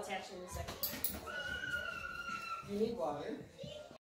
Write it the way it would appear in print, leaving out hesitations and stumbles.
Attach in a second. You need water.